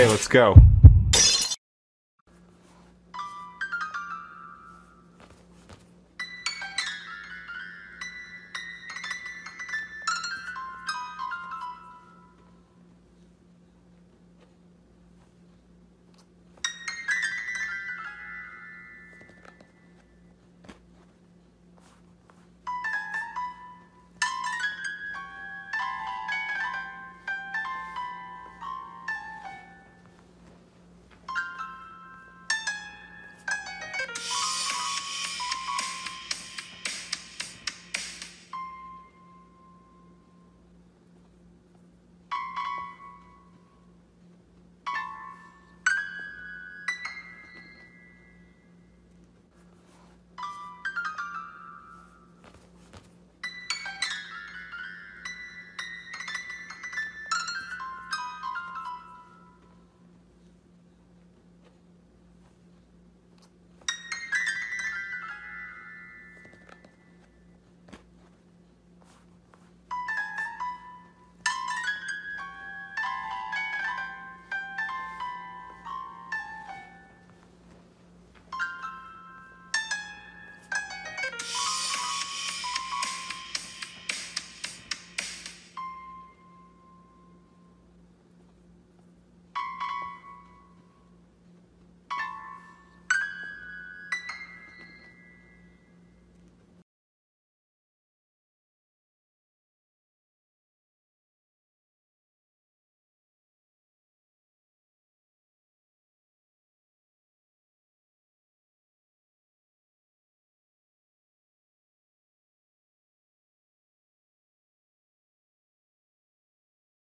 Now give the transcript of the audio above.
Okay, let's go.